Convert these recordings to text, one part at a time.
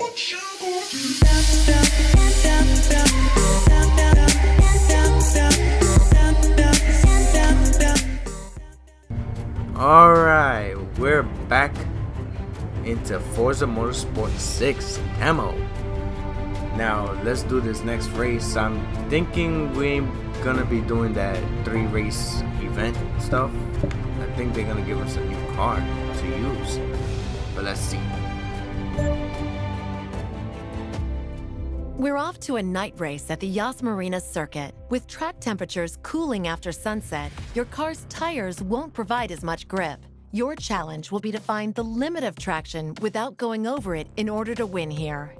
Alright, we're back into Forza Motorsport 6 demo. Now, let's do this next race. I'm thinking we're gonna be doing that 3-race event stuff. I think they're gonna give us a new car to use, but let's see. We're off to a night race at the Yas Marina circuit. With track temperatures cooling after sunset, your car's tires won't provide as much grip. Your challenge will be to find the limit of traction without going over it in order to win here.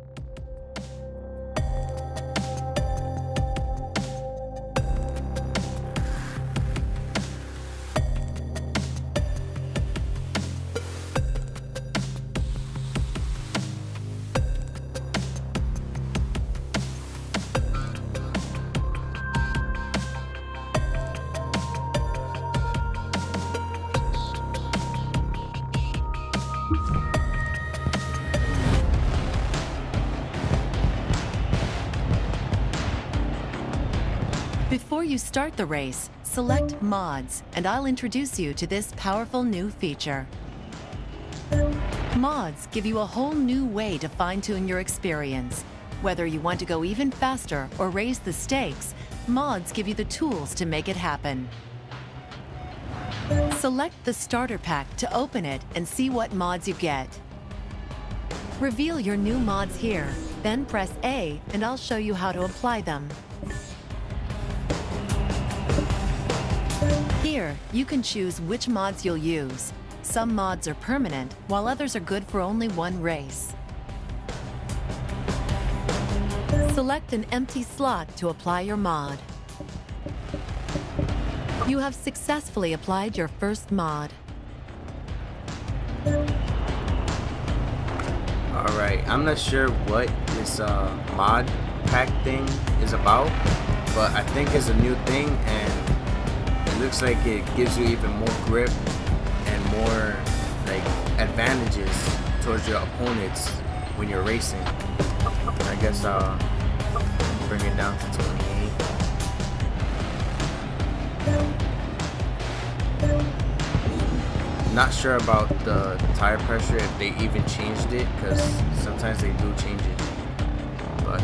Before you start the race, select Mods, and I'll introduce you to this powerful new feature. Mods give you a whole new way to fine-tune your experience. Whether you want to go even faster or raise the stakes, mods give you the tools to make it happen. Select the starter pack to open it and see what mods you get. Reveal your new mods here, then press A, and I'll show you how to apply them. Here, you can choose which mods you'll use. Some mods are permanent, while others are good for only one race. Select an empty slot to apply your mod. You have successfully applied your first mod. Alright, I'm not sure what this mod pack thing is about, but I think it's a new thing and looks like it gives you even more grip and more like advantages towards your opponents when you're racing. I guess I'll bring it down to 28. Not sure about the tire pressure, if they even changed it, because sometimes they do change it. But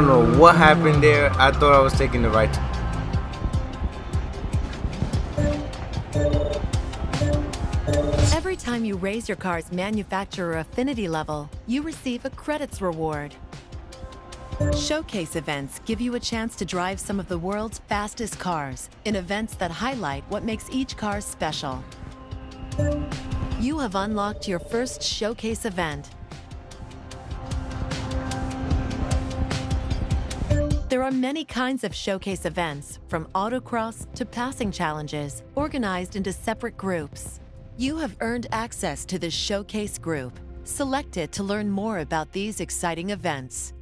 don't know what happened there. I thought I was taking the right turn. Every time you raise your car's manufacturer affinity level, you receive a credits reward. Showcase events give you a chance to drive some of the world's fastest cars in events that highlight what makes each car special. You have unlocked your first showcase event. There are many kinds of showcase events, from autocross to passing challenges, organized into separate groups. You have earned access to the showcase group. Select it to learn more about these exciting events.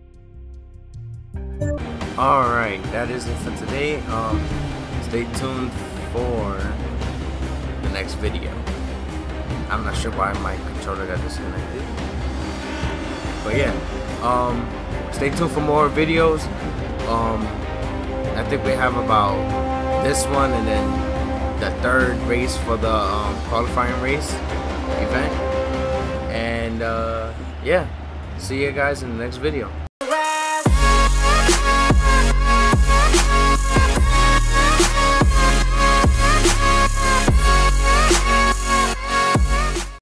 All right, that is it for today. Stay tuned for the next video. I'm not sure why my controller got disconnected, but yeah, stay tuned for more videos. I think we have about this one and then the third race for the qualifying race event, and yeah, see you guys in the next video.